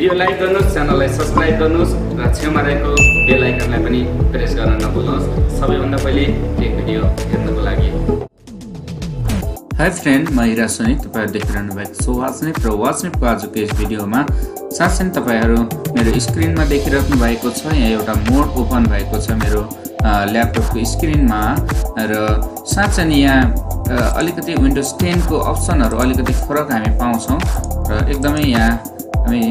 Video like गर्नुहोस्, च्यानललाई subscribe गर्नुहोस् र छेउमा रहेको बेल आइकनलाई पनि प्रेस गर्न नभुल्नुहोस् सबैभन्दा पहिले एक भिडियो हेर्नको लागि। हाय फ्रेन्ड, म हिरा सोनी, तपाईहरु देखिरहनु भएको छ वाचनेप र वाचनेपको आजको यस भिडियोमा साथै तपाईहरु मेरो स्क्रिनमा देखिरहनु भएको छ। यहाँ एउटा मोड ओपन भएको छ मेरो ल्यापटपको स्क्रिनमा र साथै यहाँ अलिकति विन्डोज 10 को अप्सनहरु अलिकति फरक हामी पाउँछौं र एकदमै यहाँ हामी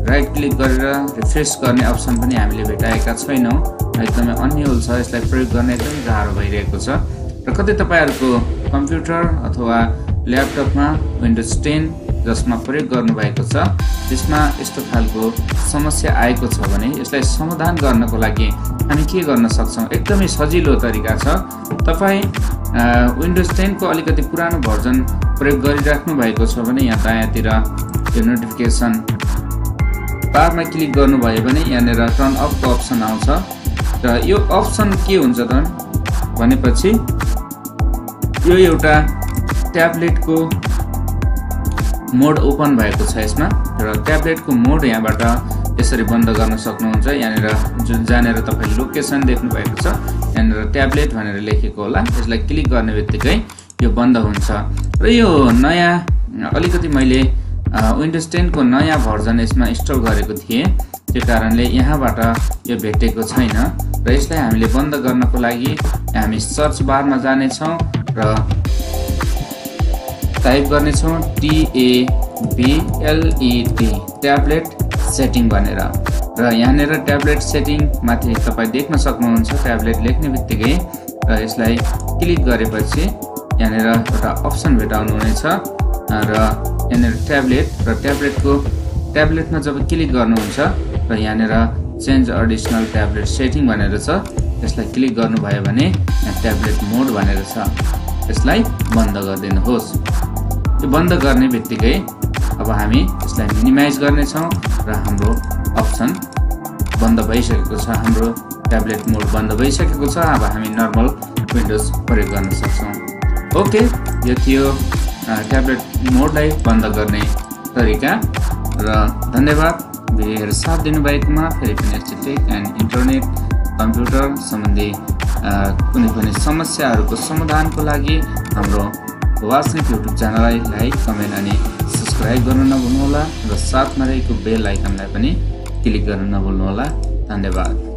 राइट क्लिक गरेर रिफ्रेश गर्ने अप्सन पनि हामीले भेटाएका छैनौं। एकदमै अन्यल छ, यसलाई प्रयोग गर्न एकदमै गाह्रो भइरहेको छ र कतै तपाईहरुको कम्प्युटर अथवा ल्यापटपमा विन्डोज 10 जसमा प्रयोग गर्नु भएको छ त्यसमा यस्तो खालको समस्या आएको छ भने यसलाई समाधान गर्नको लागि हामी के गर्न सक्छौं। एकदमै सजिलो तरिका छ। तपाई विन्डोज 10 को अलिकति पुरानो भर्जन प्रयोग गरिराख्नु भएको छ भने यहाँ दायाँतिर यो नोटिफिकेसन बारमा क्लिक गर्नुभयो भने यहाँनेर टर्न अफ को अप्सन आउँछ र यो अप्सन के हुन्छ त भनेपछि यो एउटा ट्याब्लेटको मोड ओपन भएको छ यसमा र ट्याब्लेटको मोड यहाँबाट यसरी बन्द गर्न सक्नुहुन्छ। यहाँनेर जुन जानेर तपाईले लोकेसन देख्नु भएको छ यहाँनेर ट्याब्लेट भनेर लेखेको होला, यसलाई क्लिक गर्नेबित्तिकै यो बन्द हुन्छ र यो नयाँ अलिकति मैले विन्डोज 10 को नयाँ भर्जन यसमा इन्स्टल गरेको थिए त्यो कारणले यहाँबाट यो भेटेको छैन र यसलाई हामीले बन्द गर्नको लागि हामी सर्च बारमा जाने छौं र टाइप गर्ने छौं TABLET ट्याब्लेट सेटिङ भनेर र यहाँनेर ट्याब्लेट सेटिङ माथि तपाईं देख्न सक्नुहुन्छ ट्याब्लेट लेख्ने बित्तिकै र यसलाई क्लिक गरेपछि यहाँनेर एउटा अप्सन भेटाउनु हुनेछ र यहाँनेर ट्याब्लेट र ट्याब्लेटमा जब क्लिक गर्नुहुन्छ र यहाँनेर चेन्ज एडिशनल ट्याब्लेट सेटिङ भनेर छ यसलाई क्लिक गर्नुभयो भने यहाँ ट्याब्लेट मोड भनेर छ यसलाई बन्द गरिदिनुहोस्। यो बन्द गर्ने बित्तिकै अब हामी यसलाई मिनिमाइज गर्ने छौं र हाम्रो अप्सन बन्द भइसकेको छ, हाम्रो ट्याब्लेट मोड बन्द भइसकेको छ। अब हामी नर्मल विन्डोज प्रयोग गर्न सक्छौं। ओके, यो थियो ट्याब्लेट मोडलाई बन्द गर्ने तरिका र धन्यवाद मेरो साथ दिनुभएकोमा। फेरि पनि टेक एन्ड इन्टरनेट कम्प्युटर सम्बन्धी कुनै पनि समस्याहरुको समाधानको लागि हाम्रो वाचनेप YouTube च्यानललाई लाइक, कमेन्ट अनि सब्स्क्राइब गर्न नभुल्नुहोला र साथमा रहेको बेल आइकनलाई पनि क्लिक गर्न नभुल्नुहोला। धन्यवाद।